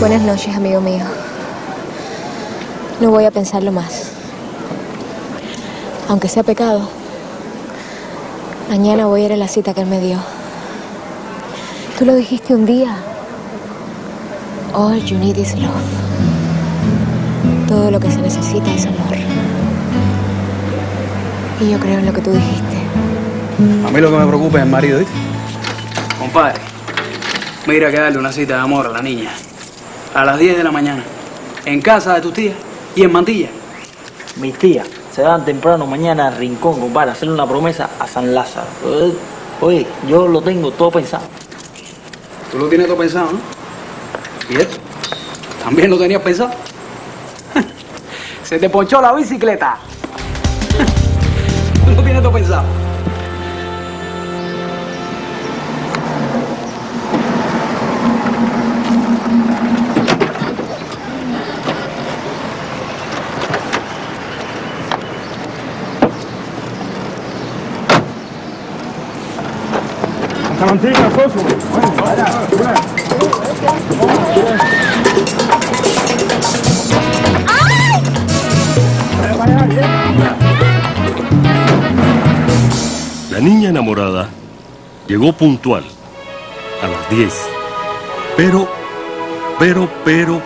Buenas noches, amigo mío. No voy a pensarlo más. Aunque sea pecado, mañana voy a ir a la cita que él me dio. Tú lo dijiste un día. All you need is love. Todo lo que se necesita es amor. Y yo creo en lo que tú dijiste. A mí lo que me preocupa es el marido, ¿eh? Compadre, mira que darle una cita de amor a la niña. A las 10 de la mañana. En casa de tus tías y en Mantilla. Mis tías se van temprano mañana al Rincón, compadre, a hacerle una promesa a San Lázaro. Oye, yo lo tengo todo pensado. Tú lo tienes todo pensado, ¿no? ¿Y esto? ¿También lo tenías pensado? Se te ponchó la bicicleta. Tú lo tienes todo pensado. Mantiga, socio. Bueno, para. ¡Ay! La niña enamorada llegó puntual a las 10. Pero... ¿Qué es lo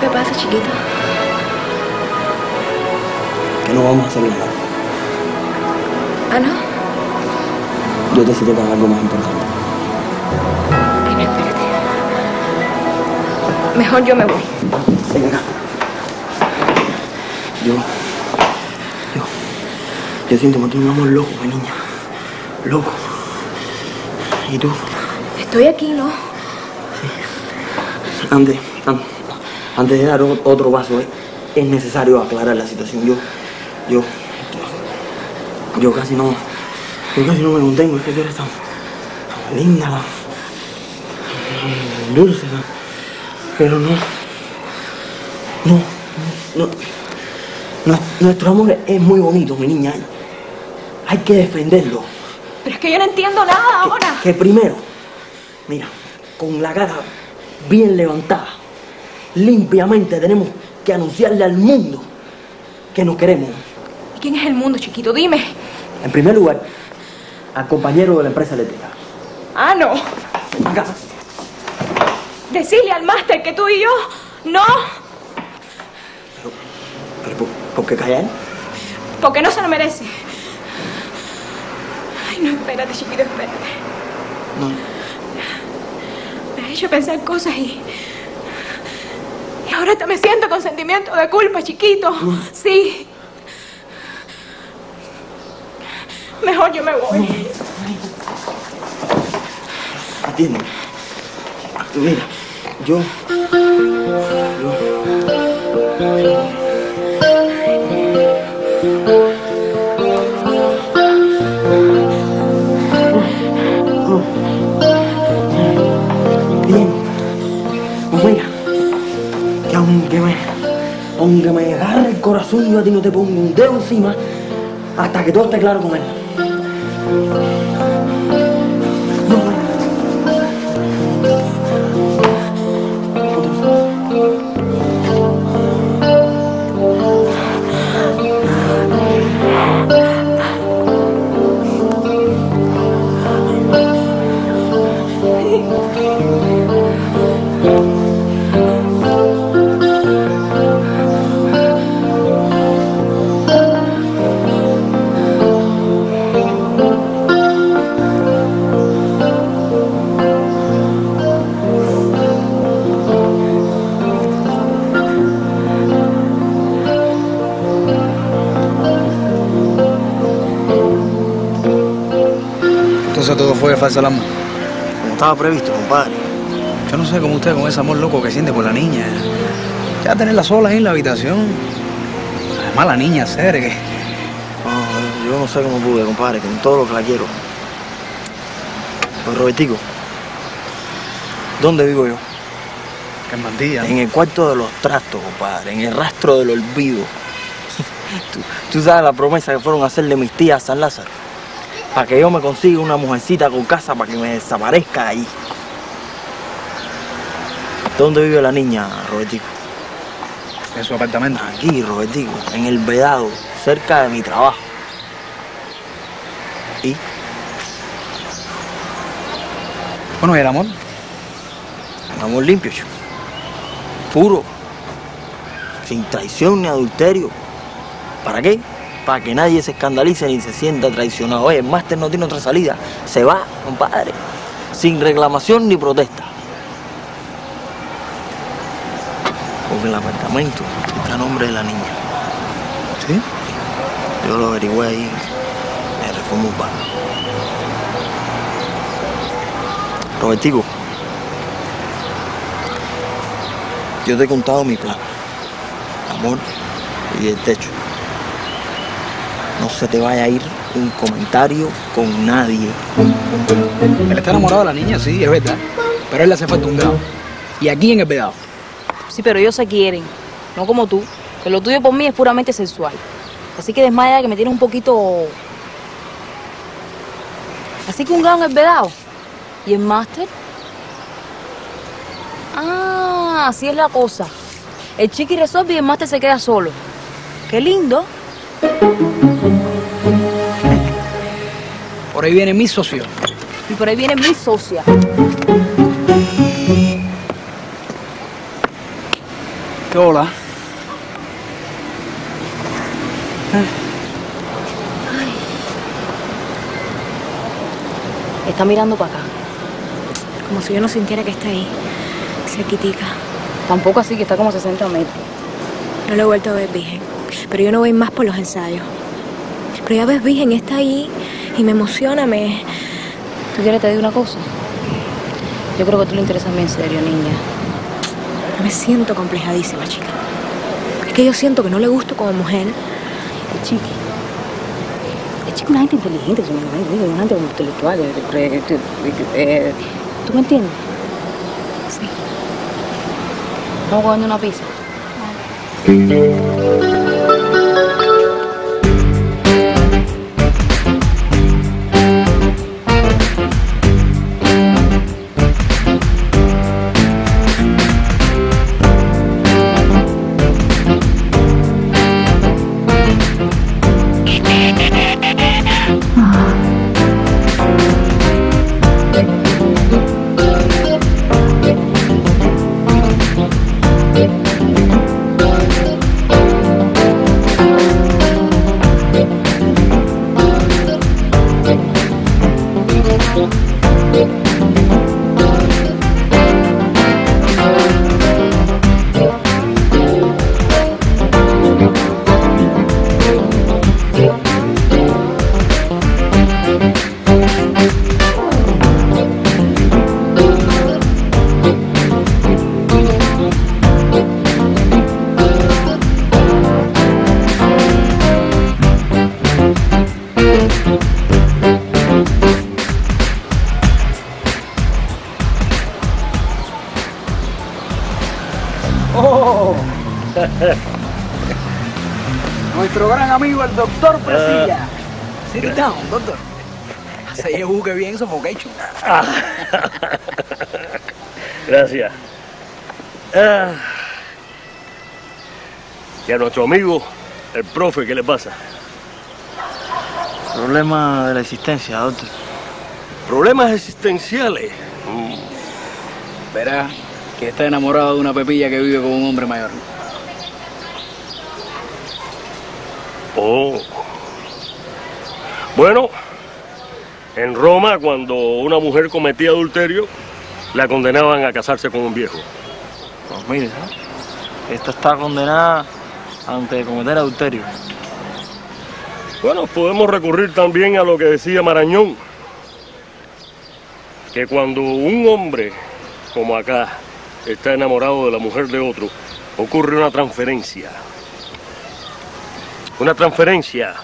que pasa, chiquito? Que no vamos a hacer nada. ¿Ah, no? Yo te cité para algo más importante. Ay, no, espérate. Mejor yo me voy. Venga acá. Yo siento que tú me amas loco, mi niña. Loco. ¿Y tú? Estoy aquí, ¿no? Sí. Antes de dar otro paso, es necesario aclarar la situación. Yo casi no... Yo casi no me contengo, es que tú eres tan linda, tan dulce, tan... Pero no. Nuestro amor es muy bonito, mi niña. Hay que defenderlo. Pero es que yo no entiendo nada ahora. Que primero, mira, con la cara bien levantada, limpiamente tenemos que anunciarle al mundo que nos queremos. ¿Y quién es el mundo, chiquito? Dime. En primer lugar, al compañero de la empresa eléctrica. ¡Ah, no! Acá. Decirle al máster que tú y yo... ¡No! Pero ¿por qué callar? Porque no se lo merece. Ay, no, espérate, chiquito, espérate. No. Me has hecho pensar cosas y... ahora hasta me siento con sentimiento de culpa, chiquito. No. Sí. Mejor yo me voy. Atiéndeme. Mira, Bien. Pues mira, que aunque me agarre el corazón, yo a ti no te pongo un dedo encima hasta que todo esté claro con él. Falsa alarma. Como estaba previsto, compadre. Yo no sé cómo usted con ese amor loco que siente por la niña. Ya tenerla sola ahí en la habitación. Además la niña, que... No, yo no sé cómo pude, compadre, con todo lo que la quiero. Pues Robertico, ¿dónde vivo yo? En Mantilla. En el cuarto de los trastos, compadre, en el rastro del olvido. ¿Tú sabes la promesa que fueron a hacerle mis tías a San Lázaro? para que yo me consiga una mujercita con casa para que me desaparezca de ahí. ¿Dónde vive la niña, Robertico? En su apartamento. Aquí, Robertico, en el Vedado, cerca de mi trabajo. ¿Y? Bueno, ¿y el amor? El amor limpio, chico. Puro. Sin traición ni adulterio. ¿Para qué? Para que nadie se escandalice ni se sienta traicionado. Oye, el máster no tiene otra salida. Se va, compadre. Sin reclamación ni protesta. Porque el apartamento está a nombre de la niña. ¿Sí? Yo lo averigüé ahí en Reforma Urbana. Robertico, yo te he contado mi plan. Amor y el techo. No se te vaya a ir un comentario con nadie. Él está enamorado de la niña, sí, es verdad. Pero él le hace falta un grado. Y aquí en el Vedado. Sí, pero ellos se quieren. No como tú. Que lo tuyo por mí es puramente sensual. Así que desmaya que me tienes un poquito... Así que un grado en el Vedado. ¿Y el máster? Ah, así es la cosa. El chiqui resolve y el máster se queda solo. ¡Qué lindo! Por ahí viene mi socio. Y por ahí viene mi socia. Hola. Ay. Está mirando para acá. Como si yo no sintiera que está ahí. Cerquitica. Tampoco así, que está como 60 metros. No lo he vuelto a ver, Virgen. Pero yo no voy más por los ensayos. Pero ya ves, Virgen, está ahí y me emociona, me... ¿Tú quieres te digo una cosa? Yo creo que tú le interesas a mí en serio, niña. Me siento complejadísima, chica. Es que yo siento que no le gusto como mujer. El chiqui. El chiqui es una gente inteligente, es una gente intelectual. ¿Tú me entiendes? Sí. Vamos comiendo una pizza. Nuestro gran amigo, el doctor Presilla. Sit down, doctor. Se llevó que bien sofocado. Gracias. Y a nuestro amigo, el profe, ¿qué le pasa? Problema de la existencia, doctor. Problemas existenciales. Verá que está enamorado de una pepilla que vive con un hombre mayor. Oh. Bueno, en Roma, cuando una mujer cometía adulterio, la condenaban a casarse con un viejo. Pues mire, esta está condenada ante cometer adulterio. Bueno, podemos recurrir también a lo que decía Marañón, que cuando un hombre, como acá, está enamorado de la mujer de otro, ocurre una transferencia. Una transferencia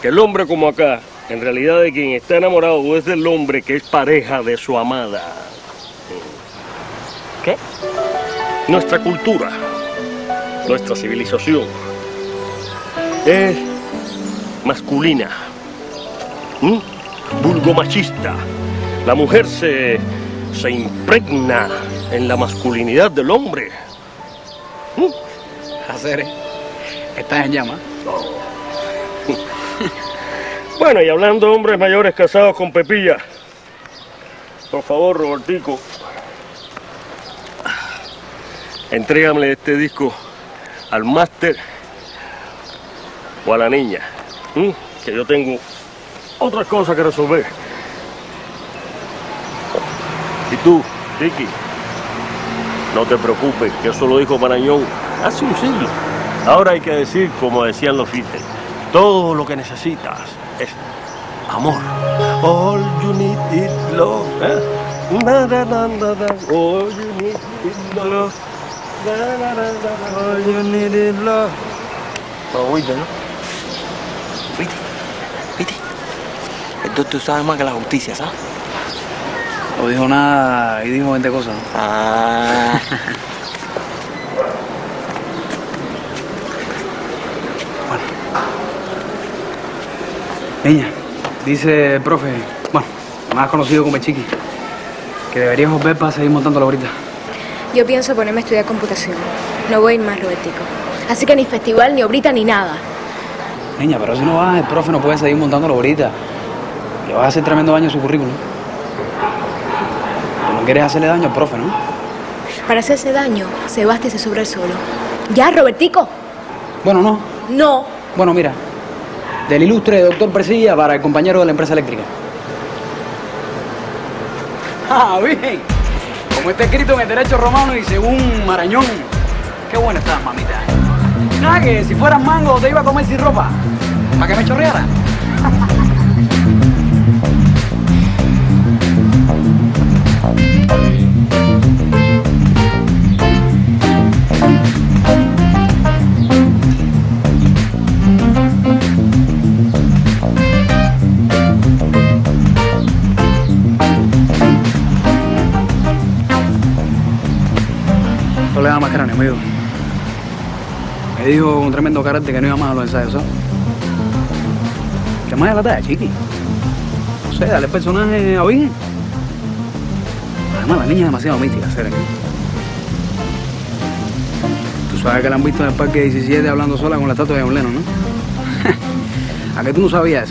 que el hombre como acá, en realidad de quien está enamorado es del hombre que es pareja de su amada. ¿Qué? Nuestra cultura, nuestra civilización es masculina. vulgo machista. La mujer se impregna en la masculinidad del hombre. Hacer, ¿estás en llama? Bueno, y hablando de hombres mayores casados con pepilla, por favor, Robertico, entrégame este disco al máster o a la niña, que yo tengo otras cosas que resolver. Y tú, Ricky, no te preocupes, que eso lo dijo Marañón hace un siglo. Ahora hay que decir, como decían los Beatles, todo lo que necesitas es amor. All you need is love. Na, na, na, na, na. All you need is love. Na, na, na, na. All you need is love. ¿No? Viti, Viti. Entonces tú sabes más que la justicia, ¿sabes? No dijo nada y dijo 20 cosas, ¿no? Ah. Bueno. Niña, dice el profe, bueno, más conocido como el Chiqui, que deberías volver para seguir montando la ahorita. Yo pienso ponerme a estudiar computación. No voy a ir más, Robertico. Así que ni festival, ni obrita, ni nada. Niña, pero si no vas, el profe no puede seguir montándolo ahorita. Le vas a hacer tremendo daño a su currículum. No quieres hacerle daño al profe, ¿no? Para hacerse daño, Sebastián se sobra el solo. ¿Ya, Robertico? Bueno, no. No. Bueno, mira. Del ilustre doctor Presilla para el compañero de la empresa eléctrica. ¡Ah, bien! Como está escrito en el derecho romano y según Marañón. ¡Qué bueno estás, mamita! Nada, que si fueras mango te iba a comer sin ropa. ¿Para que me chorreara? No le da más cráneo, amigo. Me dijo un tremendo carácter que no iba más a los ensayos, ¿sabes? ¿Qué más de la talla, Chiqui? No sé, dale personaje a Virgen. Además, la niña es demasiado mística, ¿sabes? Tú sabes que la han visto en el parque 17 hablando sola con la estatua de John Lennon, ¿no? ¿A qué tú no sabías?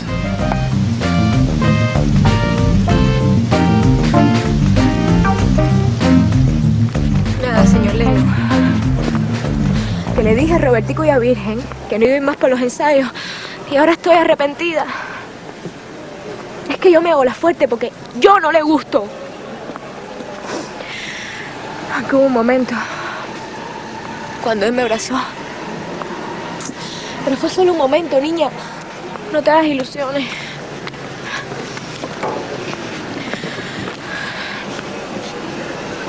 Nada, señor Lennon. Que le dije a Robertico y a Virgen que no iba a ir más para los ensayos y ahora estoy arrepentida. Es que yo me hago la fuerte porque yo no le gusto. Aunque hubo un momento cuando él me abrazó. Pero fue solo un momento, niña. No te hagas ilusiones.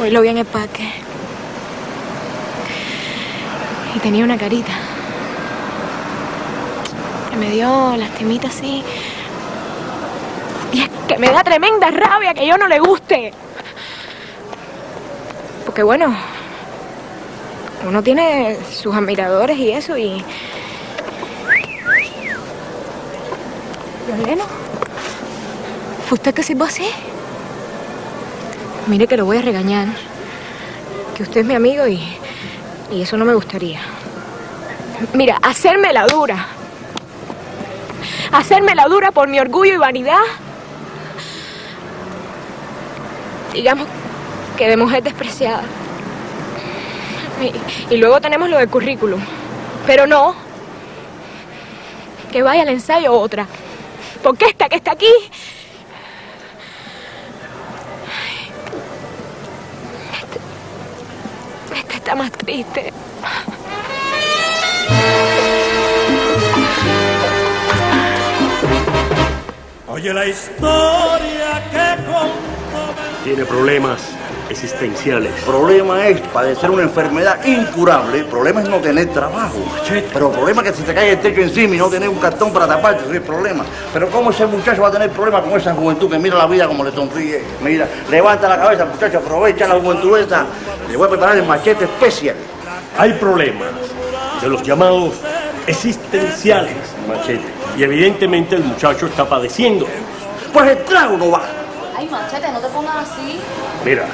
Hoy lo vi en el parque. Y tenía una carita que me dio lastimita así. Y es que me da tremenda rabia que yo no le guste. Porque bueno, uno tiene sus admiradores y eso y... John Lennon, ¿fue usted que se fue así? Mire que lo voy a regañar. Que usted es mi amigo y... Y eso no me gustaría. Mira, hacerme la dura. Hacerme la dura por mi orgullo y vanidad. Digamos que de mujer despreciada. Y luego tenemos lo del currículum. Pero no. Que vaya al ensayo otra. Porque esta que está aquí... Está más triste. Oye, la historia que contó. Tiene problemas existenciales. El problema es padecer una enfermedad incurable. El problema es no tener trabajo. Machete. Pero el problema es que se te cae el techo encima y no tener un cartón para taparte. Eso es el problema. Pero ¿cómo ese muchacho va a tener problemas con esa juventud que mira la vida como le sonríe? Mira, levanta la cabeza, muchacho, aprovecha la juventud esa. Le voy a preparar el machete especial. Hay problemas de los llamados existenciales, machete. Y evidentemente el muchacho está padeciendo. pues el trago no va. Ay, Machete, no te pongas así. Mira,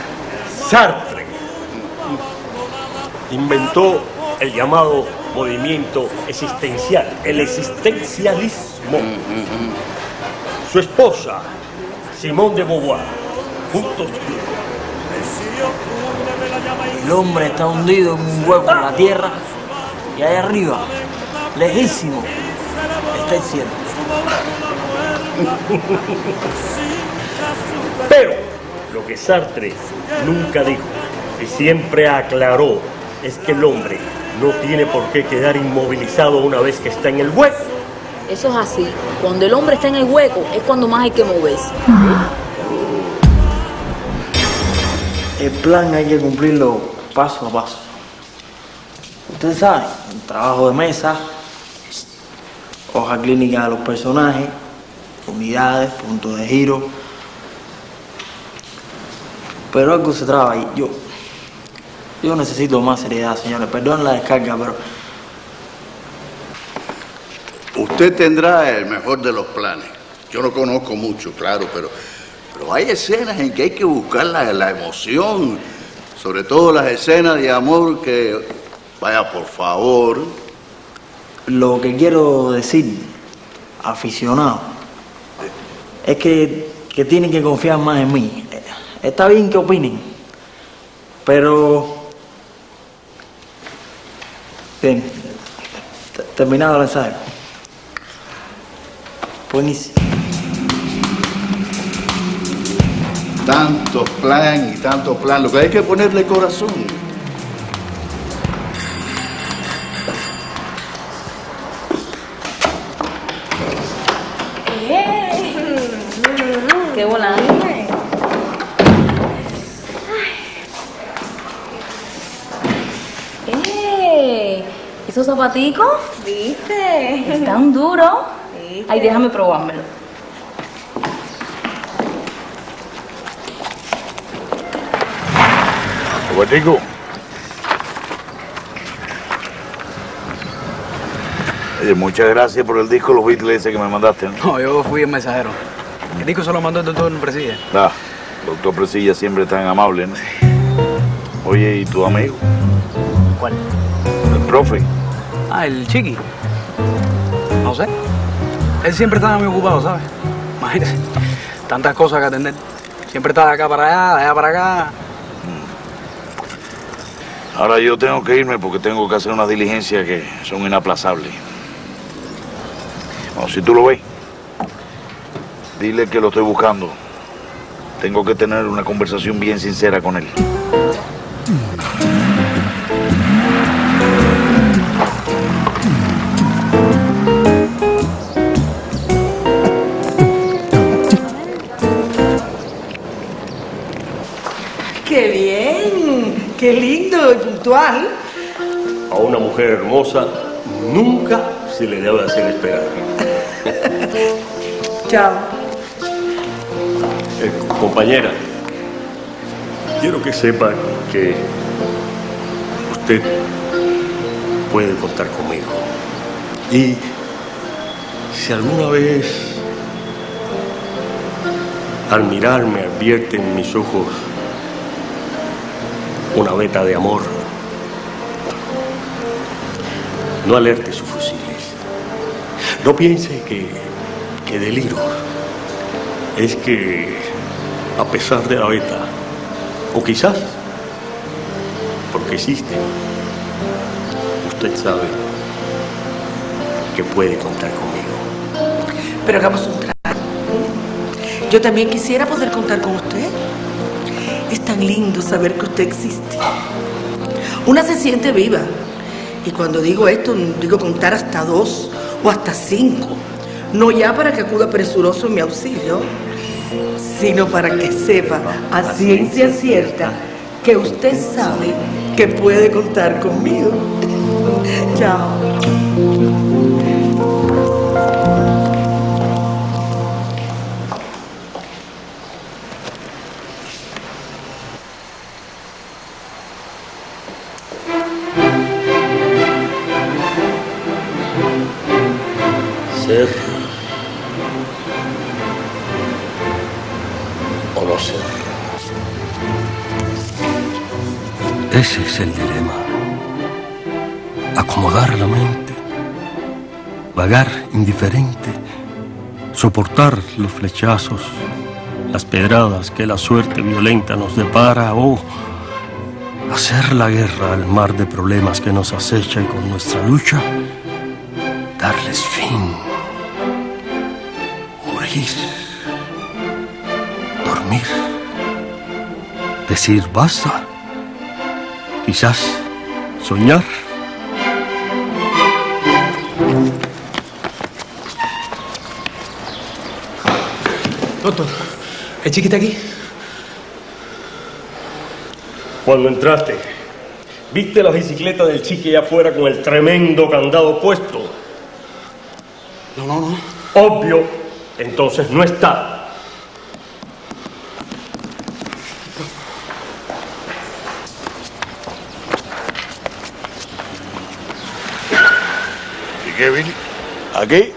Sartre inventó el llamado movimiento existencial, el existencialismo. Su esposa, Simone de Beauvoir, juntos. El hombre está hundido en un hueco en la tierra y ahí arriba, lejísimo, está el cielo. Pero lo que Sartre nunca dijo y siempre aclaró es que el hombre no tiene por qué quedar inmovilizado una vez que está en el hueco. Eso es así. Cuando el hombre está en el hueco es cuando más hay que moverse. El plan hay que cumplirlo paso a paso. Ustedes saben, el trabajo de mesa, hoja clínica de los personajes, unidades, puntos de giro. Pero algo se traba ahí. Yo necesito más seriedad, señores. Perdón la descarga, pero... Usted tendrá el mejor de los planes. Yo no conozco mucho, claro, pero hay escenas en que hay que buscar la emoción. Sobre todo las escenas de amor que... Vaya, por favor. Lo que quiero decir, aficionado, es que tienen que confiar más en mí. Está bien que opinen, pero... Bien, terminado el ensayo. Buenísimo. Tantos plan y tantos plan, lo que hay que ponerle corazón. ¡Qué volante! ¿Esos zapaticos? ¿Viste? Están duros. Ay, déjame probármelo. Zapatico. Oye, muchas gracias por el disco, los Beatles ese que me mandaste, ¿no? No, yo fui el mensajero. El disco se lo mandó el doctor Presilla. Ah, el doctor Presilla siempre tan amable, ¿no? Oye, ¿y tu amigo? ¿Cuál? El profe. Ah, el Chiqui. No sé. Él siempre estaba muy ocupado, ¿sabes? Imagínese. Tantas cosas que atender. Siempre estaba de acá para allá, de allá para acá. Ahora yo tengo que irme porque tengo que hacer unas diligencias que son inaplazables. Bueno, si tú lo ves, dile que lo estoy buscando. Tengo que tener una conversación bien sincera con él. ¡Qué lindo y puntual! A una mujer hermosa nunca se le debe hacer esperar. Chao. Compañera, quiero que sepa que usted puede contar conmigo. Y si alguna vez al mirarme advierten mis ojos una veta de amor, no alerte sus fusiles. No piense que deliro. Es que, a pesar de la veta, o quizás porque existe, usted sabe que puede contar conmigo. Pero hagamos un trato. Yo también quisiera poder contar con usted. Es tan lindo saber que usted existe. Una se siente viva. Y cuando digo esto, digo contar hasta 2 o hasta 5. No ya para que acuda presuroso en mi auxilio, sino para que sepa a ciencia cierta que usted sabe que puede contar conmigo. Chao. Ese es el dilema. Acomodar la mente, vagar indiferente, soportar los flechazos, las pedradas que la suerte violenta nos depara, o hacer la guerra al mar de problemas que nos acecha y con nuestra lucha darles fin. Morir, dormir, decir basta, quizás soñar. Doctor, ¿hay chiquita aquí? Cuando entraste, viste la bicicleta del chique allá afuera con el tremendo candado puesto. No. Obvio, entonces no está. ¿Y qué, Billy? Aquí,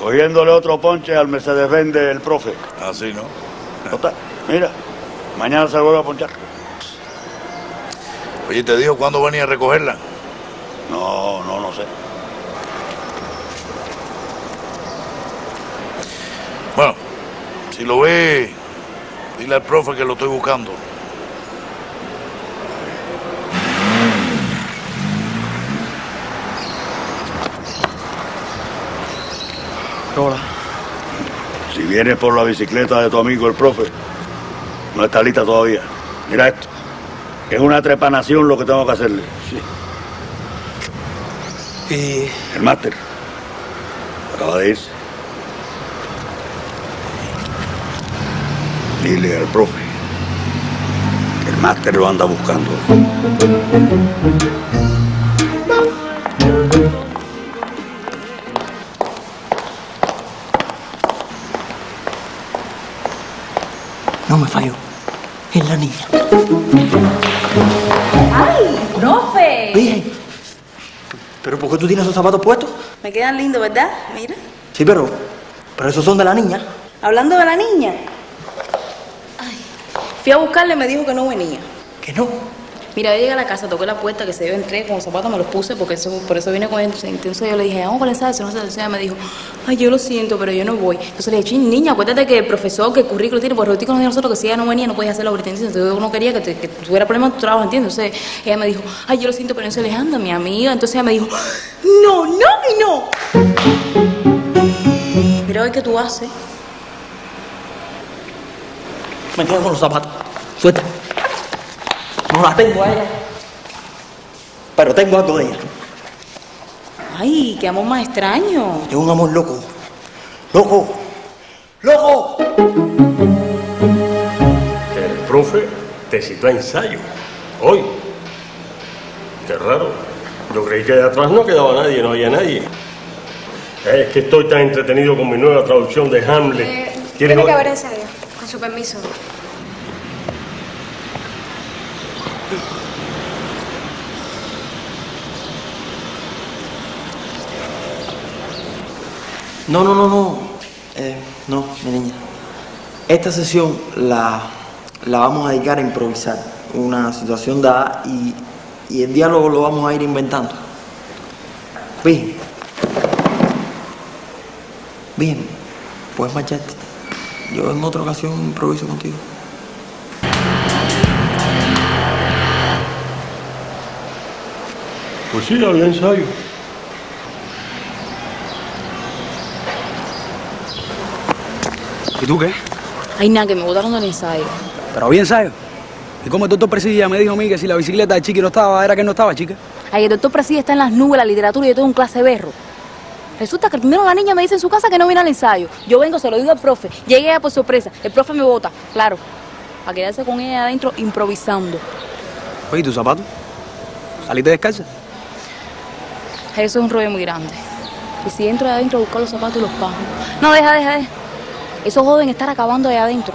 cogiéndole otro ponche al Mercedes-Benz del profe. Así, ¿no? No está. Mira, mañana se vuelve a ponchar. Oye, ¿te dijo cuándo venía a recogerla? No sé. Bueno, si lo ve, dile al profe que lo estoy buscando. Hola. Si vienes por la bicicleta de tu amigo el profe, no está lista todavía. Mira esto. Es una trepanación lo que tengo que hacerle. Sí. Y... el máster. Acaba de irse. Dile al profe que el máster lo anda buscando. No me falló. Es la niña. ¡Ay, profe! Bien. ¿Pero por qué tú tienes esos zapatos puestos? Me quedan lindos, ¿verdad? Mira. Sí, pero esos son de la niña. Hablando de la niña. Ay. Fui a buscarle y me dijo que no venía. ¿Que no? Mira, yo llegué a la casa, toqué la puerta, que se dio, entré con los zapatos, me los puse, porque eso, por eso vine con él. Entonces yo le dije, vamos con el salsa, no sé, entonces ella me dijo, ay, yo lo siento, pero yo no voy. Entonces le dije, niña, acuérdate que el profesor, que el currículo tiene, porque el currículo nos dijo nosotros que si ella no venía, no podías hacer la obediencia, entonces yo no quería que tuviera problemas en tu trabajo, ¿entiendes? Entonces ella me dijo, ay, yo lo siento, pero entonces le dije, anda, mi amiga. Entonces ella me dijo, no. Mira, a ver qué tú haces. Me quedo con los zapatos. Suelta. No la tengo a ella, pero tengo algo de ella. Ay, qué amor más extraño. Es un amor loco. ¡Loco! El profe te citó a ensayo. Hoy. Qué raro. Yo creí que de atrás no quedaba nadie, no había nadie. Es que estoy tan entretenido con mi nueva traducción de Hamlet. Tiene que haber ensayo, con su permiso. No. No, mi niña. Esta sesión la vamos a dedicar a improvisar. Una situación dada y el diálogo lo vamos a ir inventando. Bien. Puedes marcharte. Yo en otra ocasión improviso contigo. Pues sí, había ensayo. ¿Y tú qué? Ay, nada, que me botaron del ensayo. ¿Pero había ensayo? ¿Y cómo el doctor Presida me dijo a mí que si la bicicleta de Chiqui no estaba, era que no estaba, chica? Ay, el doctor Presida está en las nubes, la literatura y todo un clase berro. Resulta que primero la niña me dice en su casa que no viene al ensayo. Yo vengo, se lo digo al profe. Llegué por sorpresa. El profe me bota, claro. A quedarse con ella adentro improvisando. Oye, ¿y tus zapatos? ¿Saliste descalza? Ay, eso es un rollo muy grande. Y si entro de adentro a buscar los zapatos y los pago. No, deja. Esos jóvenes están acabando allá adentro.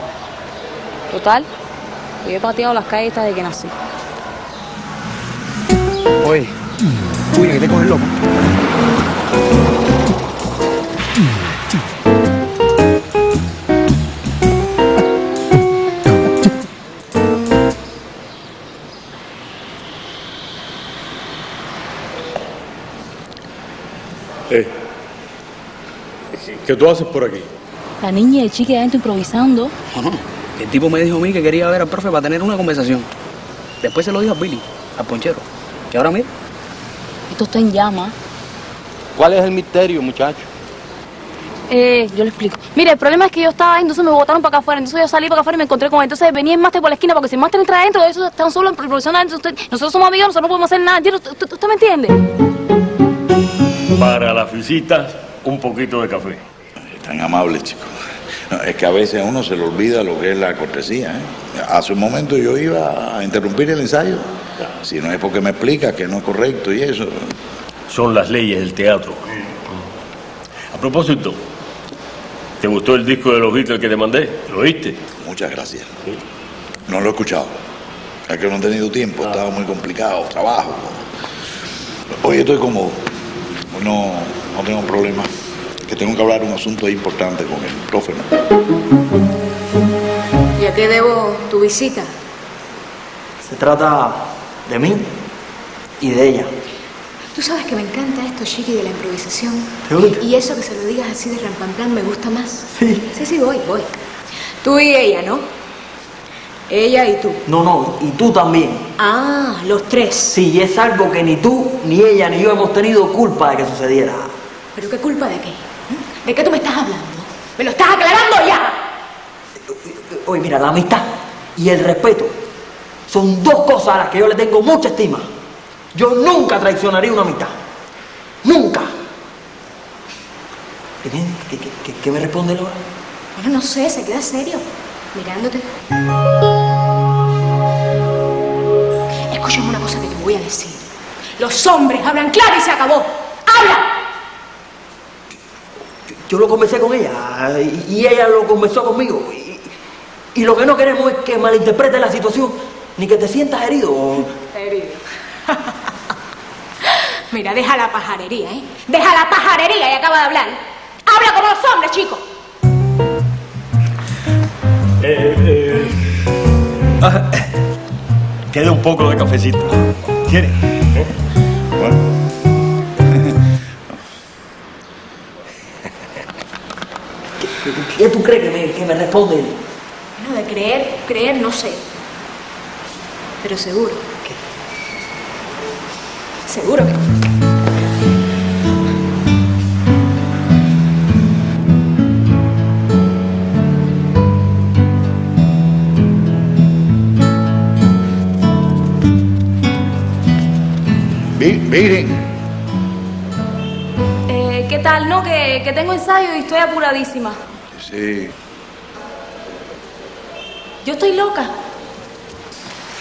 Total, yo he pateado las calles desde que nací. Oye, cuida que te coge el loco. ¿Qué tú haces por aquí? La niña y el chique adentro improvisando. No, el tipo me dijo a mí que quería ver al profe para tener una conversación. Después se lo dijo a Billy, al ponchero. Y ahora mira. Esto está en llamas. ¿Cuál es el misterio, muchacho? Yo le explico. Mire, el problema es que yo estaba ahí, entonces me botaron para acá afuera. Entonces yo salí para acá afuera y me encontré con él. Entonces venía el máster por la esquina, porque si el máster entra adentro, ellos están solos en profesional. Entonces nosotros somos amigos, nosotros no podemos hacer nada. ¿Usted me entiende? Para las visitas, un poquito de café. Tan amable, chico. No, es que a veces a uno se le olvida lo que es la cortesía, ¿eh? Hace un momento yo iba a interrumpir el ensayo. Si no es porque me explica que no es correcto y eso. Son las leyes del teatro. A propósito, ¿te gustó el disco de los Beatles que te mandé? ¿Lo oíste? Muchas gracias. Sí. No lo he escuchado. Es que no he tenido tiempo, estaba muy complicado, trabajo. Hoy estoy cómodo. No tengo problema. Que tengo que hablar un asunto importante con el profe, ¿no? ¿Y a qué debo tu visita? Se trata de mí y de ella. Tú sabes que me encanta esto, Chiqui, de la improvisación. Y eso que se lo digas así de rampamplan me gusta más. Sí. Sí, voy. Tú y ella, ¿no? Ella y tú. No, y tú también. Ah, los tres. Sí, y es algo que ni tú, ni ella, ni yo hemos tenido culpa de que sucediera. ¿Pero qué culpa de qué? ¿De qué tú me estás hablando? ¡Me lo estás aclarando ya! Oye, mira, la amistad y el respeto son dos cosas a las que yo le tengo mucha estima. Yo nunca traicionaría una amistad. ¡Nunca! ¿Qué me responde Laura? Bueno, no sé, se queda serio mirándote. Escúchame una cosa que te voy a decir. Los hombres hablan claro y se acabó. ¡Habla! Yo lo conversé con ella y ella lo conversó conmigo. Y lo que no queremos es que malinterpretes la situación ni que te sientas herido. Herido. Mira, deja la pajarería, ¿eh? Deja la pajarería y acaba de hablar. ¡Habla como los hombres, chicos! Queda un poco de cafecito. ¿Quieres? Bueno. ¿Qué tú crees que me responde él? Bueno, de creer no sé. Pero seguro. ¿Qué? Seguro que... Miren. ¿Qué tal, no? Que tengo ensayo y estoy apuradísima. Sí. Yo estoy loca.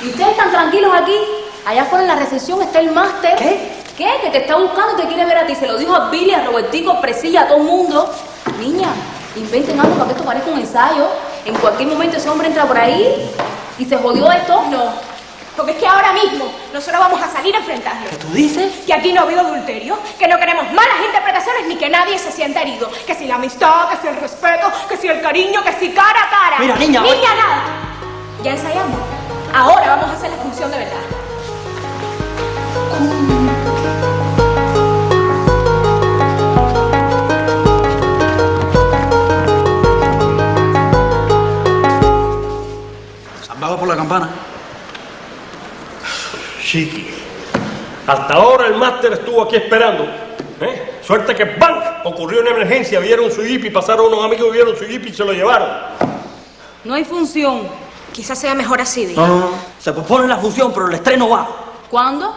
¿Y ustedes están tranquilos aquí? Allá afuera en la recepción está el máster. ¿Qué? Que te está buscando, te quiere ver a ti. Se lo dijo a Billy, a Robertico, Presilla, a todo el mundo. Niña, inventen algo para que esto parezca un ensayo. En cualquier momento ese hombre entra por ahí y se jodió de todo. No, porque es que ahora mismo nosotros vamos a salir a enfrentarlo. ¿Qué tú dices? Que aquí no ha habido adulterio, que no queremos malas interpretaciones ni que nadie se sienta herido. Que si la amistad, que si el respeto, que si el cariño, que si cara a cara. Mira, niña. Niña, nada. Ya ensayamos. Ahora vamos a hacer la función de verdad. Salvado por la campana. Chiqui, hasta ahora el máster estuvo aquí esperando, ¿eh? Suerte que ¡bang! Ocurrió una emergencia, vieron su hippie, pasaron unos amigos, vieron su hippie y se lo llevaron. No hay función. Quizás sea mejor así, diga. No, se propone la función, pero el estreno va. ¿Cuándo?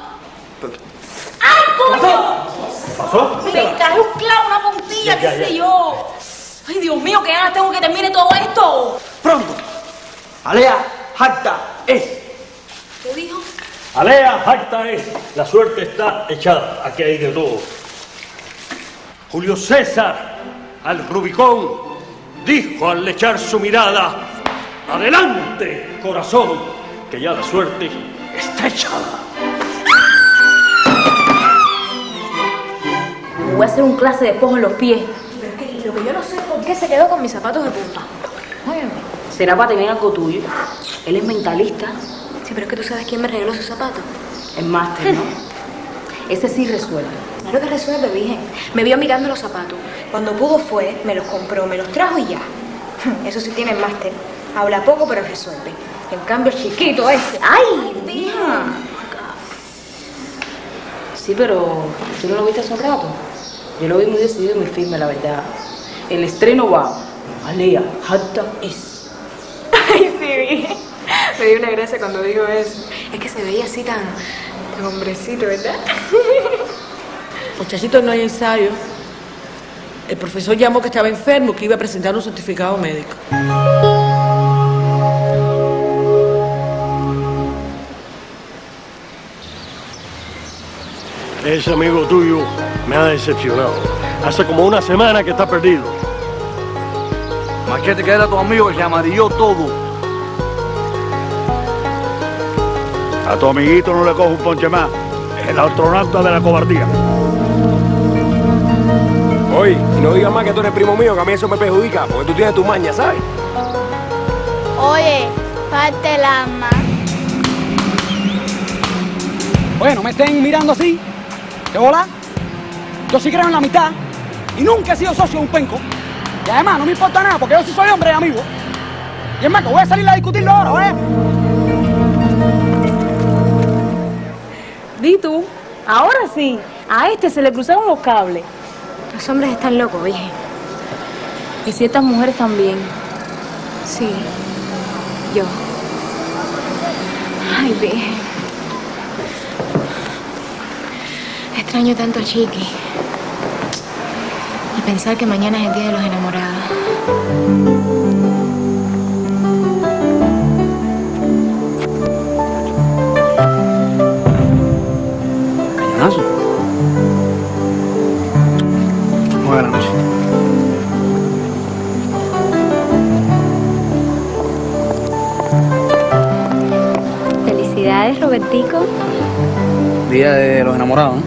¡Ay, coño! ¿Qué pasó? Me encajé un clavo, una puntilla, qué sé yo. Ay, Dios mío, qué ganas tengo que termine todo esto. Pronto. Alea, jacta es. ¿Qué dijo? Alea, jacta es. La suerte está echada. Aquí hay de todo. Julio César, al Rubicón, dijo al echar su mirada: adelante, corazón, que ya la suerte está echada. Me voy a hacer un clase de cojo en los pies. Pero es que lo que yo no sé es por qué se quedó con mis zapatos de punta. Bueno, será para tener algo tuyo. Él es mentalista. Sí, pero es que tú sabes quién me regaló sus zapatos. El máster, ¿no? Ese sí resuelve. Claro que resuelve, virgen. Me vio mirando los zapatos. Cuando pudo fue, me los compró, me los trajo y ya. Eso sí tiene el máster. Habla poco, pero resuelve. En cambio, el chiquito ese... ¡Ay, virgen! Sí, pero tú no lo viste hace un rato. Yo lo vi muy decidido y muy firme, la verdad. El estreno va. Alea, harta es. Ay, sí, virgen. Me dio una gracia cuando digo eso. Es que se veía así tan... hombrecito, ¿verdad? Muchachitos, no hay ensayo. El profesor llamó que estaba enfermo, que iba a presentar un certificado médico. Ese amigo tuyo me ha decepcionado. Hace como una semana que está perdido. Machete, que era tu amigo, se amarilló todo. A tu amiguito no le cojo un ponche más. El astronauta de la cobardía. Oye, no digas más que tú eres primo mío, que a mí eso me perjudica, porque tú tienes tu maña, ¿sabes? Oye, parte el alma. Oye, no me estén mirando así. ¿Qué bola? Yo sí creo en la amistad y nunca he sido socio de un penco. Y además no me importa nada, porque yo sí soy hombre de amigo. Y es más, que voy a salir a discutirlo ahora, ¿eh? Di tú, ahora sí, a este se le cruzaron los cables. Los hombres están locos, virgen. Y ciertas mujeres también. Sí, yo. Ay, virgen. Extraño tanto a Chiqui. Y pensar que mañana es el día de los enamorados. Buenas noches. Felicidades, Robertico. Día de los enamorados, ¿no?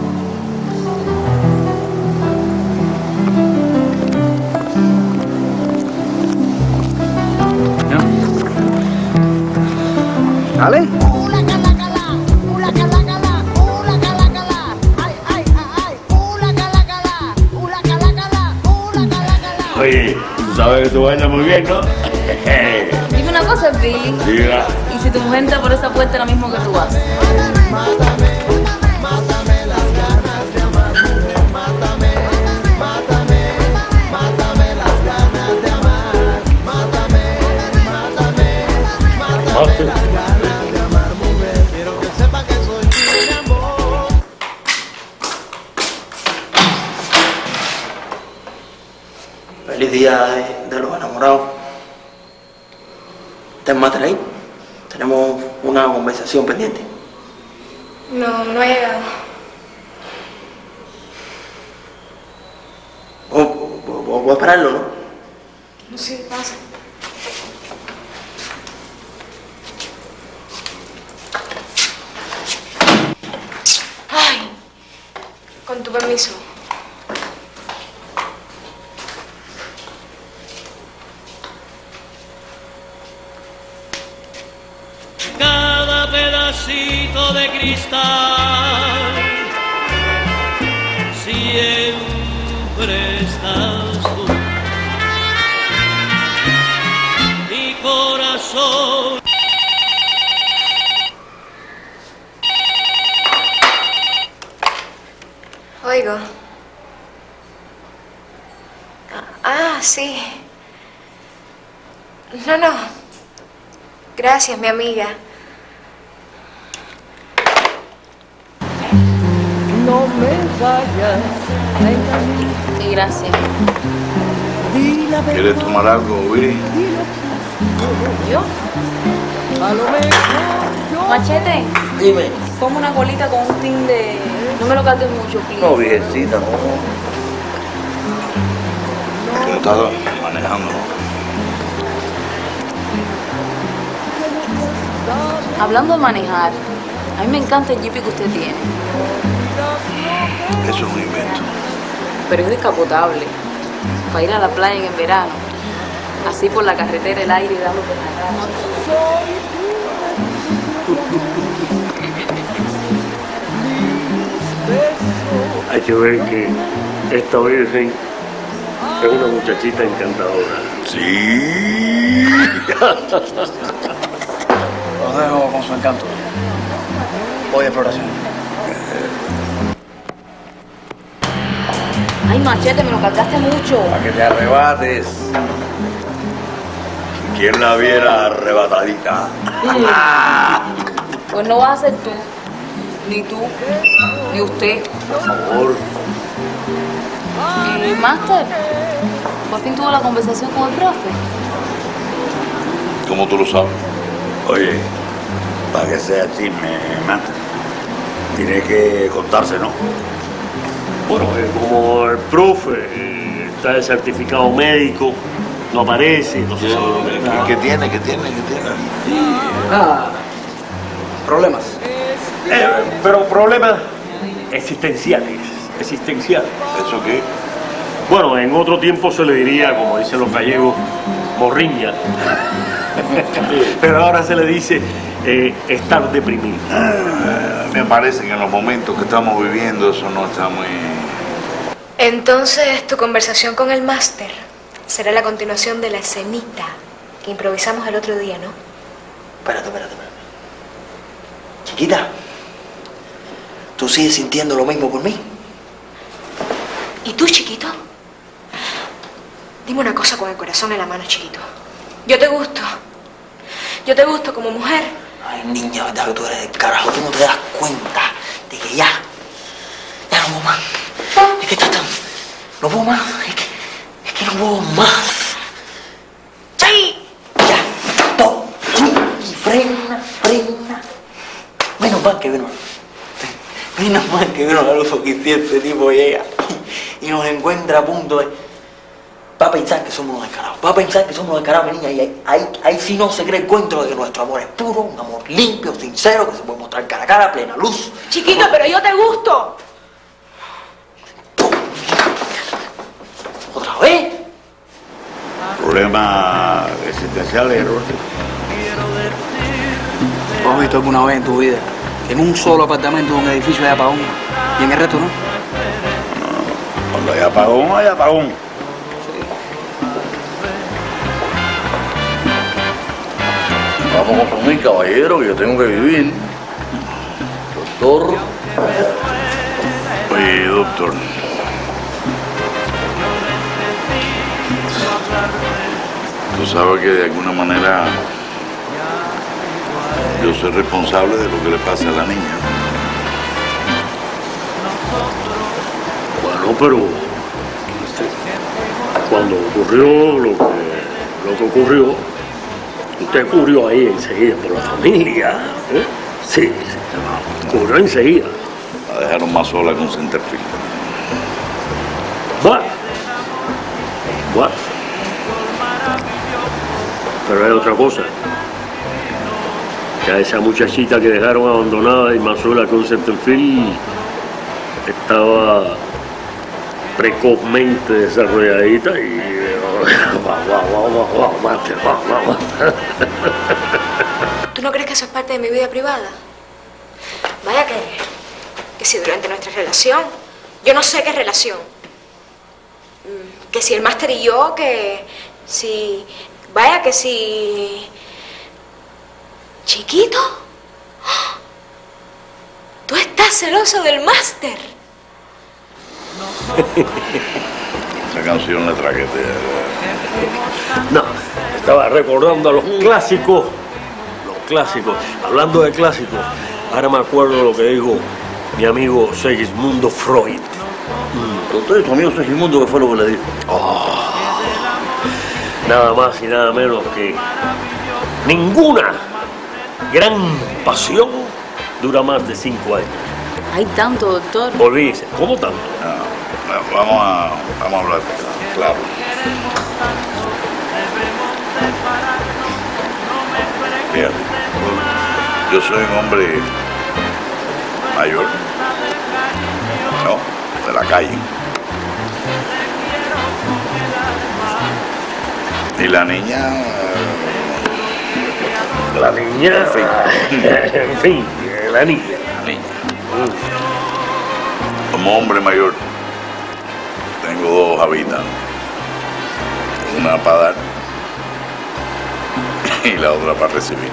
¿Ya? ¿Dale? Oye, tú sabes que tú bailas muy bien, ¿no? Dime una cosa, Billy. Diga. ¿Y si tu mujer entra por esa puerta lo mismo que tú haces? Mátame, mátame, mátame las ganas de amarte. Mátame, mátame, mátame las ganas de amar. Mátame, mátame, mátame las ganas de amar, mujer. Quiero que sepa que soy tu amor. Feliz día de los enamorados. ¿Estás más ahí? Tenemos una conversación pendiente. No, no ha llegado. Voy a pararlo, ¿no? No sé qué pasa. Ay, con tu permiso. De cristal, siempre estás tú. Mi corazón. Oigo. Ah, sí. No, no. Gracias, mi amiga. No me vayas, venga. Sí, gracias. ¿Quieres tomar algo, Willy? ¿Yo? Machete. Dime. Pongo una colita con un tin de... No me lo cates mucho, please. No, viejecita, no. No estás manejando. Hablando de manejar, a mí me encanta el jeep que usted tiene. Eso es un invento. Pero es descapotable. Para ir a la playa en el verano. Así por la carretera, el aire y dando por la cara. hay que ver que esta virgen es una muchachita encantadora. Sí. Los dejo con su encanto. Voy a exploración. Ay, machete, me lo cargaste mucho. Para que te arrebates. ¿Quién la viera arrebatadita? Pues no vas a ser tú, ni usted. Por favor. Y Máster, por fin tuvo la conversación con el profe. ¿Cómo tú lo sabes? Oye, para que sea chisme, Máster, tiene que contarse, ¿no? Bueno, como el profe está de certificado médico, no aparece, entonces... ¿Qué tiene? Nada. Problemas. Pero problemas existenciales. ¿Eso qué? Bueno, en otro tiempo se le diría, como dicen los gallegos, morriña. Pero ahora se le dice estar deprimido. Me parece que en los momentos que estamos viviendo eso no está muy... Entonces, tu conversación con el máster será la continuación de la cenita que improvisamos el otro día, ¿no? Espérate. Chiquita, ¿tú sigues sintiendo lo mismo por mí? ¿Y tú, chiquito? Dime una cosa con el corazón en la mano, chiquito. Yo te gusto como mujer. Ay, niña, verdad que tú eres del carajo. Tú no te das cuenta de que ya no puedo más. Es que estás tan... No puedo más. Es que no puedo más. ¡Chay! Ya, todo. Y frena. Menos mal que vino la luz que este tipo llega y nos encuentra a punto de... Va a pensar que somos unos descarados, niña, y ahí sí no se cree el cuento de que nuestro amor es puro, un amor limpio, sincero, que se puede mostrar cara a cara, plena luz. Chiquito, pero yo te gusto. ¿Otra vez? Problemas existenciales, Roberto. ¿Has visto alguna vez en tu vida en un solo apartamento de un edificio hay apagón y en el resto no? No, cuando hay apagón. Sí. Vamos a consumir, caballero, que yo tengo que vivir. Doctor. Oye, doctor. Tú sabes que de alguna manera... yo soy responsable de lo que le pasa a la niña. Bueno, pero... cuando ocurrió lo que ocurrió, usted cubrió ahí enseguida por la familia, ¿eh? Sí, cubrió enseguida. La dejaron más sola que un centerfield. Bueno. Pero hay otra cosa. Que a esa muchachita que dejaron abandonada y más sola que un centerfield estaba precozmente desarrolladita y... ¡Vamos! ¿Tú no crees que eso es parte de mi vida privada? Vaya que si durante nuestra relación... Yo no sé qué relación. Que si el máster y yo, que... si... Vaya que si... Chiquito, tú estás celoso del máster. Esa canción la traquetea. No, estaba recordando a los clásicos. Hablando de clásicos, ahora me acuerdo lo que dijo mi amigo Segismundo Freud. ¿Usted, tu amigo Segismundo, qué fue lo que le dijo? Oh, nada más y nada menos que ninguna gran pasión dura más de 5 años. Hay tanto, doctor. Olvídese, ¿cómo tanto? No, vamos a hablar, claro. Mira, yo soy un hombre mayor, ¿no? De la calle. Y la niña... La niña, en fin, la niña. Como hombre mayor, tengo dos habitas, una para dar y la otra para recibir.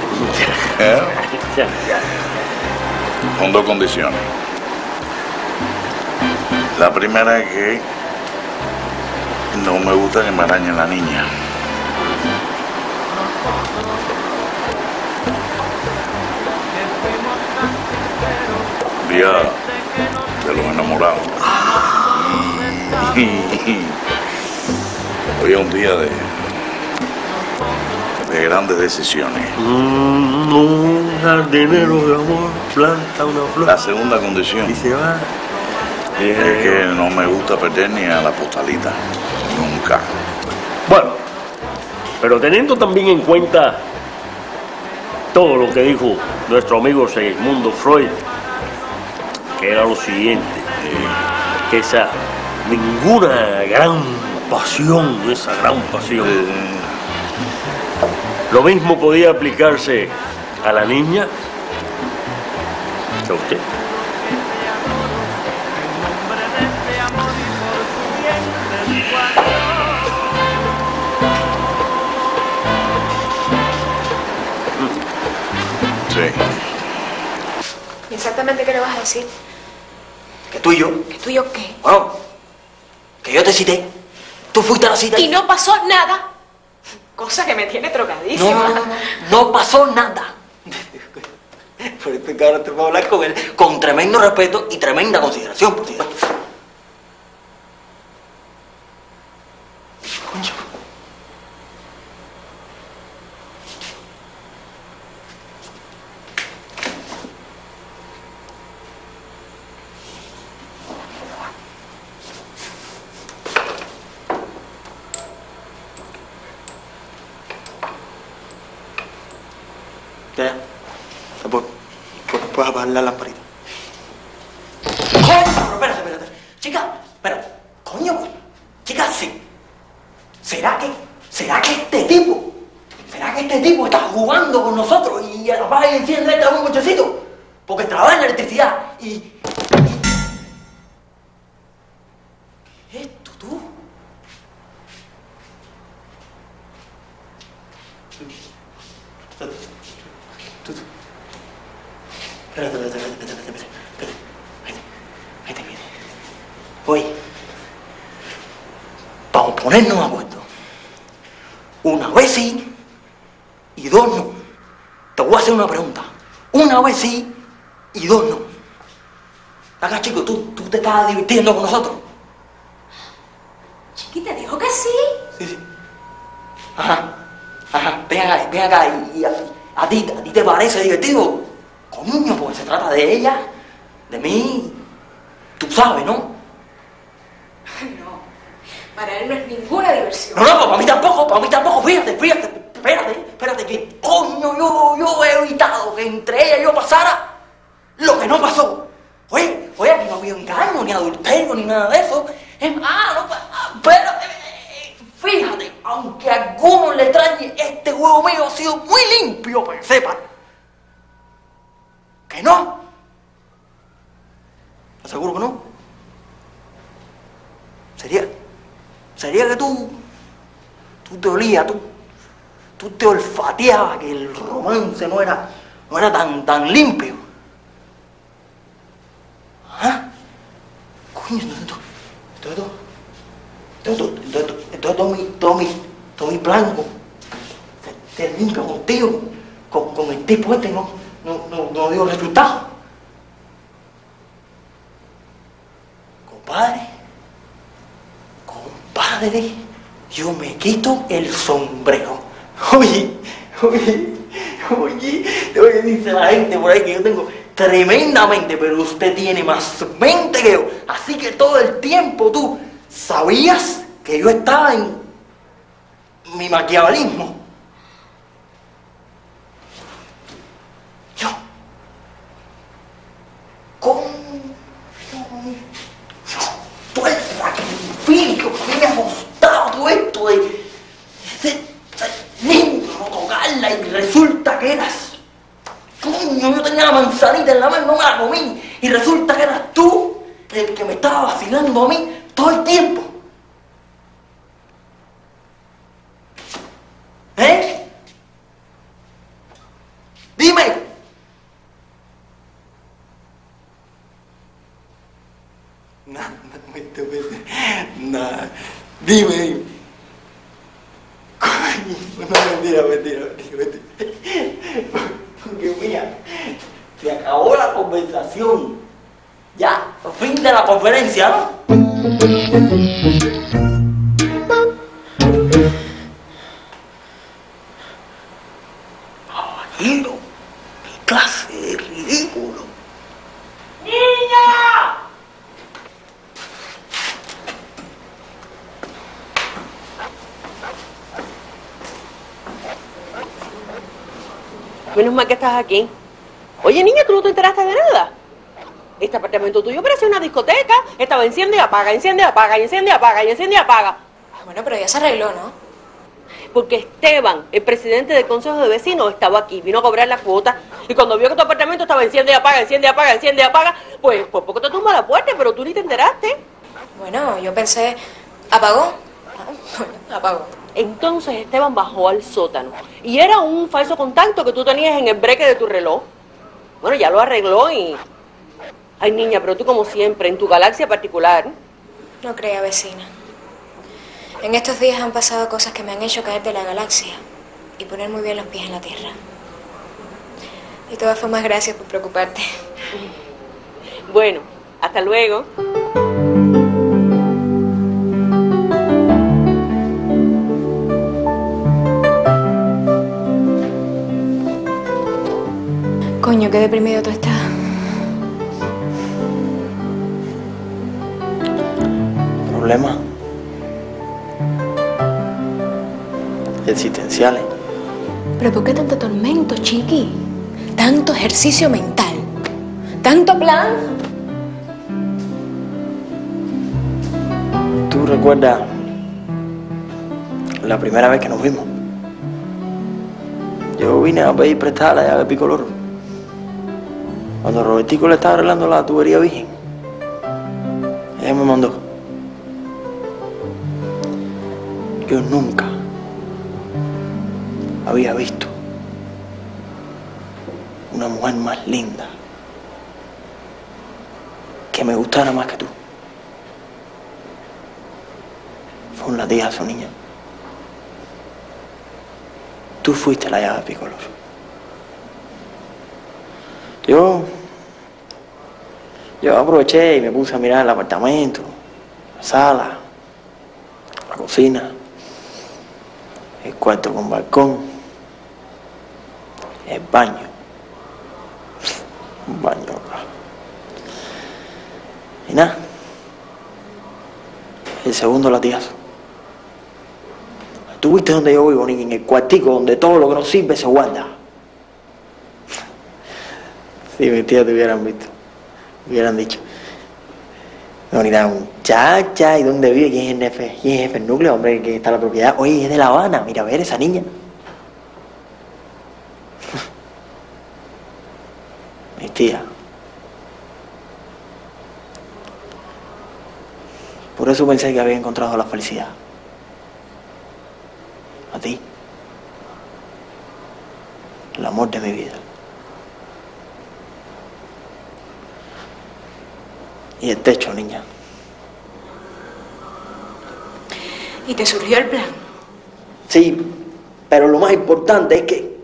Con dos condiciones. La primera es que no me gusta que me arañe la niña. Día de los enamorados. Hoy es un día de grandes decisiones. Un jardinero de amor planta una flor. La segunda condición. Y se va. Es que no me gusta perder ni a la postalita. Nunca. Bueno, pero teniendo también en cuenta todo lo que dijo nuestro amigo Segismundo Freud, que era lo siguiente, que esa ninguna gran pasión, esa gran pasión, lo mismo podía aplicarse a la niña que a usted. Sí. ¿Exactamente qué le vas a decir? ¿Que tú y yo? ¿Que tú y yo qué? Bueno, que yo te cité. Tú fuiste a la cita. Y no pasó nada. Cosa que me tiene trocadísima. No pasó nada. Por este cabrón te voy a hablar con él con tremendo respeto y tremenda consideración, por cierto. Puedes apagar la lamparita. ¡Coño! Pero espérate. Chica, pero... ¡Coño! Chica, sí. ¿Será que este tipo? ¿Será que este tipo está jugando con nosotros y apaga y enciende este buen cochecito? Porque trabaja en electricidad y... ¿Qué es esto, tú? Espérate. Ahí te viene. Oye, vamos a ponernos de acuerdo. Una vez sí y dos no. Te voy a hacer una pregunta. Una vez sí y dos no. Acá, chico, ¿tú te estás divirtiendo con nosotros? Chiquita, dijo que sí. Sí. Ajá. Ven acá. Y ¿a ti te parece divertido? Coño, porque se trata de ella, de mí, tú sabes, ¿no? No, para él no es ninguna diversión. No, para mí tampoco, fíjate, que coño, yo he evitado que entre ella y yo pasara lo que no pasó. Oye, aquí no había engaño, ni adulterio, ni nada de eso. Es malo, pero fíjate, aunque a algunos le extrañe, este huevo mío ha sido muy limpio, para que sepan. ¿Que no? ¿Aseguro que no? Sería que tú te olías, tú te olfateabas que el romance no era tan limpio. ¿Ah? Coño, todo mi blanco se limpia contigo, con el tipo este, ¿no? No dio resultado. Compadre, yo me quito el sombrero. Oye, lo que dice la gente por ahí que yo tengo tremendamente, pero usted tiene más mente que yo. Así que todo el tiempo tú sabías que yo estaba en mi maquiavelismo. Todo el sacrificio que me ha costado todo esto de ser limpio, no tocarla, y resulta que eras... Coño, yo tenía la manzanita en la mano, no me la comí, y resulta que eras tú que me estaba vacilando a mí todo el tiempo. ¿Eh? Dime. Nada. Dime. No, mentira. Porque mira, se acabó la conversación. Ya, fin de la conferencia, ¿no? Menos mal que estás aquí. Oye, niña, ¿tú no te enteraste de nada? Este apartamento tuyo parece una discoteca. Estaba enciende y apaga, enciende y apaga, enciende y apaga, enciende y apaga. Ah, bueno, pero ya se arregló, ¿no? Porque Esteban, el presidente del consejo de vecinos, estaba aquí, vino a cobrar la cuota. Y cuando vio que tu apartamento estaba enciende y apaga, enciende y apaga, enciende y apaga, pues por poco te tumba la puerta, pero tú ni te enteraste. Bueno, yo pensé, ¿apagó? Ah, apagó. Entonces Esteban bajó al sótano y era un falso contacto que tú tenías en el breque de tu reloj. Bueno, ya lo arregló y... Ay, niña, pero tú como siempre, en tu galaxia particular. No crea, vecina. En estos días han pasado cosas que me han hecho caer de la galaxia y poner muy bien los pies en la tierra. De todas formas, gracias por preocuparte. Bueno, hasta luego. Coño, qué deprimido tú estás. Problemas existenciales. ¿Pero por qué tanto tormento, chiqui? Tanto ejercicio mental. Tanto plan. ¿Tú recuerdas la primera vez que nos vimos? Yo vine a pedir prestada la llave Picoloro. Cuando Robertico le estaba arreglando la tubería virgen, ella me mandó. Yo nunca había visto una mujer más linda que me gustara más que tú. Fue un latigazo, niña. Tú fuiste la llave Picoloro. Yo aproveché y me puse a mirar el apartamento, la sala, la cocina, el cuarto con balcón, el baño. Un baño. Y nada, el segundo latigazo. Tú viste donde yo vivo, en el cuartico donde todo lo que nos sirve se guarda. Si mis tías te hubieran visto, hubieran dicho, me unirán un chacha, ¿y dónde vive? ¿Quién es el jefe? ¿Quién es el jefe del núcleo? Hombre, que está la propiedad. Oye, es de La Habana, mira a ver esa niña. Mis tías. Por eso pensé que había encontrado la felicidad. A ti. El amor de mi vida. Y el techo, niña. ¿Y te surgió el plan? Sí, pero lo más importante es que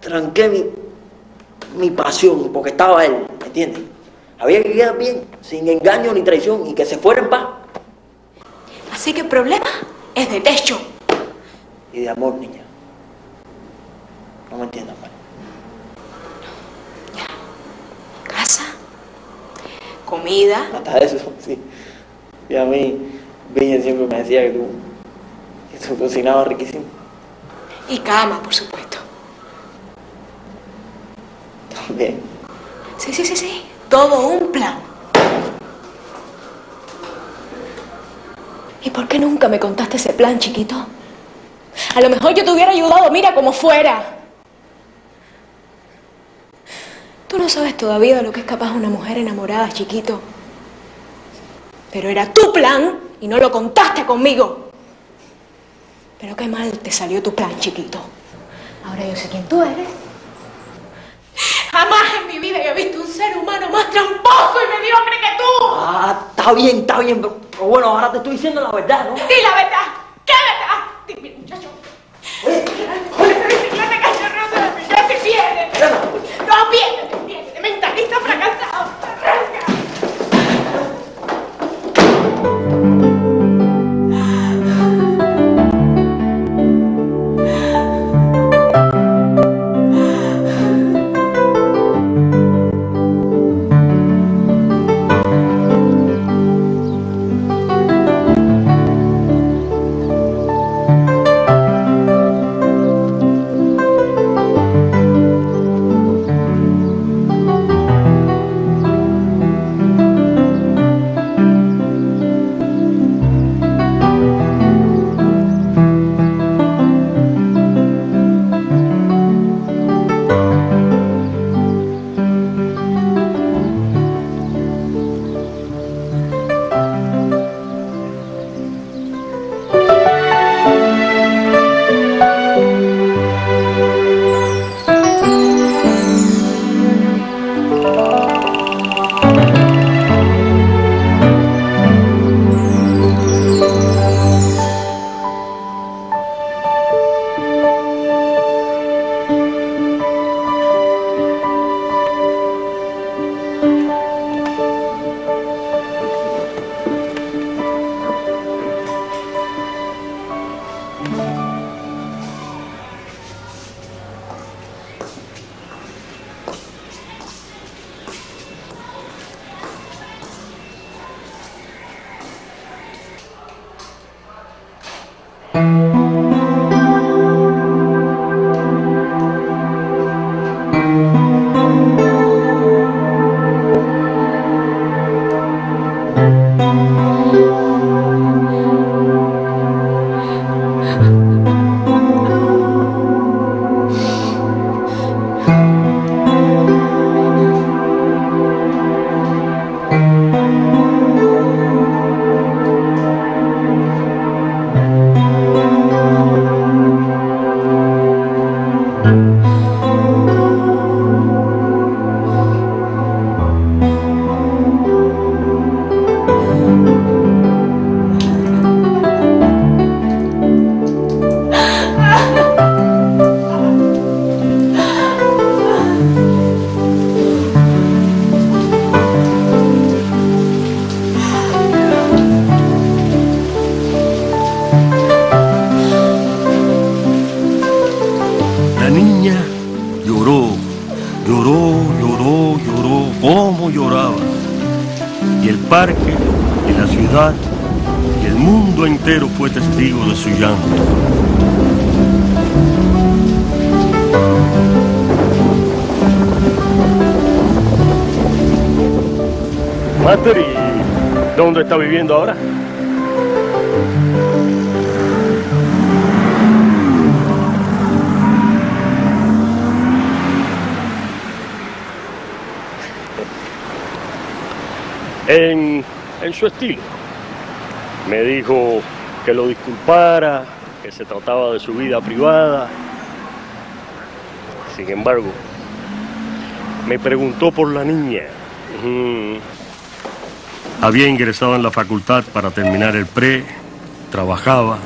tranqué mi pasión, porque estaba él, ¿me entiendes? Había que quedar bien, sin engaño ni traición, y que se fuera en paz. Así que el problema es de techo. Y de amor, niña. No me entiendas mal. Comida. Hasta eso, sí. Y a mí, Viña siempre me decía que tú cocinabas riquísimo. Y cama, por supuesto. También. Sí. Todo un plan. ¿Y por qué nunca me contaste ese plan, chiquito? A lo mejor yo te hubiera ayudado, mira, como fuera. Tú no sabes todavía de lo que es capaz una mujer enamorada, chiquito. Pero era tu plan y no lo contaste conmigo. Pero qué mal te salió tu plan, chiquito. Ahora yo sé quién tú eres. Jamás en mi vida yo he visto un ser humano más tramposo y mediocre que tú. Ah, está bien, pero bueno, ahora te estoy diciendo la verdad, ¿no? Sí, la verdad. ¿Qué verdad? Dime, muchacho. Oye, esa bicicleta cachorrosa de mi casa se pierde. No, pierde. Mentalista fracasado. Arranca. De su llanto. Mater, ¿y dónde está viviendo ahora? En su estilo. Me dijo que lo disculpara, que se trataba de su vida privada. Sin embargo, me preguntó por la niña. Había ingresado en la facultad para terminar el pre, trabajaba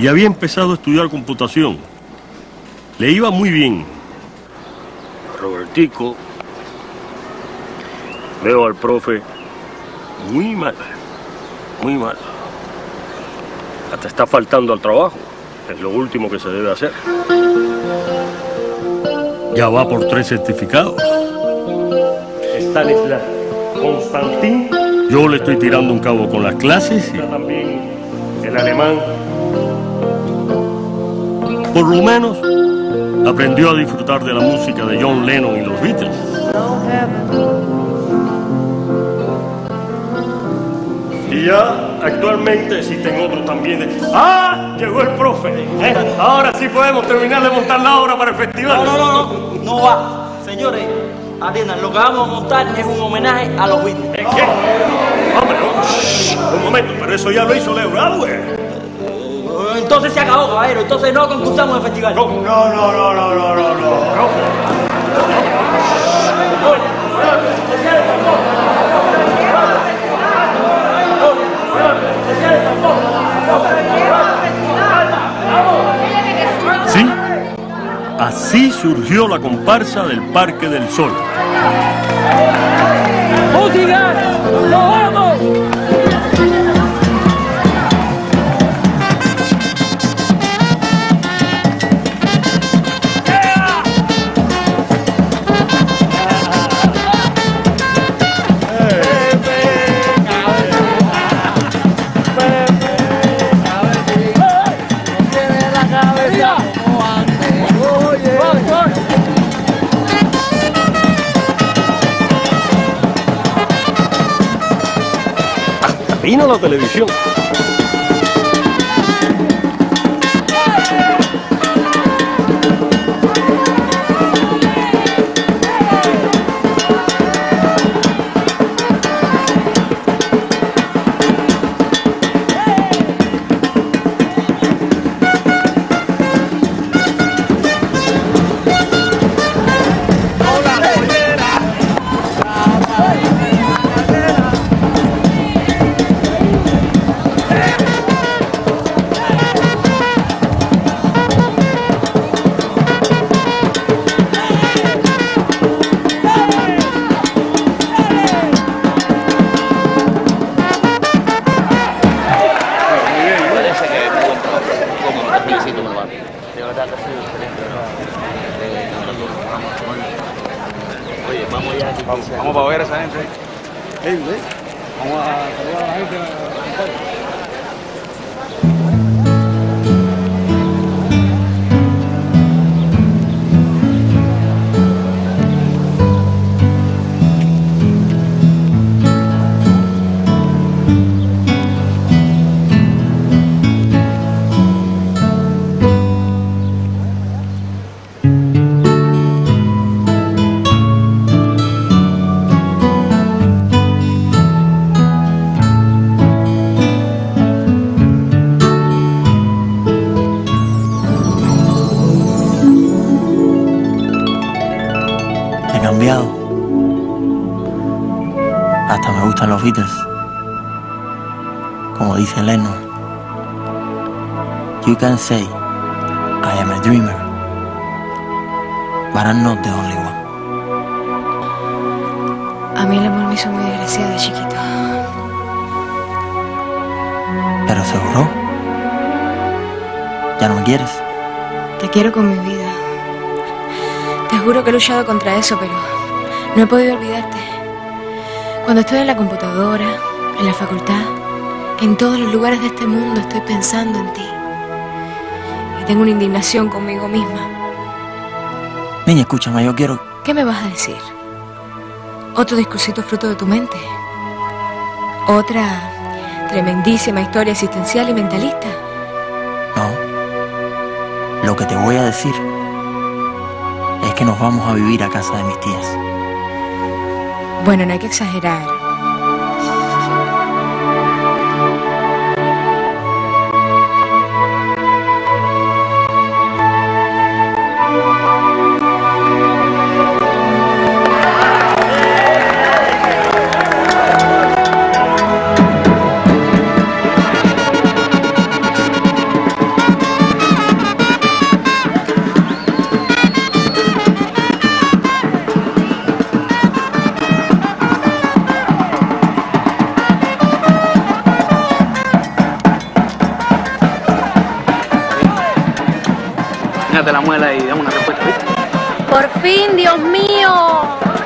y había empezado a estudiar computación. Le iba muy bien. Robertico, veo al profe muy mal, muy mal. Hasta está faltando al trabajo. Es lo último que se debe hacer. Ya va por 3 certificados. Stanislas, Constantín. Yo le estoy tirando un cabo con las clases. Y... también el alemán. Por lo menos aprendió a disfrutar de la música de John Lennon y los Beatles. Y ya... actualmente existen otros también de... ¡Ah! Llegó el profe. Ahora sí podemos terminar de montar la obra para el festival. No va. Señores, atiendan, lo que vamos a montar es un homenaje a los Beatles. ¿Qué? Hombre, un momento, pero eso ya lo hizo Leonardo. Entonces se acabó, caballero. Entonces no concursamos en festival. Sí, así surgió la comparsa del Parque del Sol. ¡Música! ¡Nos vamos! Vino la televisión. Hasta me gustan los Beatles. Como dice Lennon, you can say I am a dreamer, but I'm not the only one. A mí el amor me hizo muy desgraciada de chiquita. Pero seguro, ya no me quieres. Te quiero con mi vida. Te juro que he luchado contra eso, pero no he podido olvidarte. Cuando estoy en la computadora, en la facultad, en todos los lugares de este mundo estoy pensando en ti. Y tengo una indignación conmigo misma. Niña, escúchame, yo quiero... ¿Qué me vas a decir? ¿Otro discursito fruto de tu mente? ¿Otra tremendísima historia existencial y mentalista? No. Lo que te voy a decir es que nos vamos a vivir a casa de mis tías. Bueno, no hay que exagerar. De la muela y dame una respuesta, ¿viste? Por fin, Dios mío.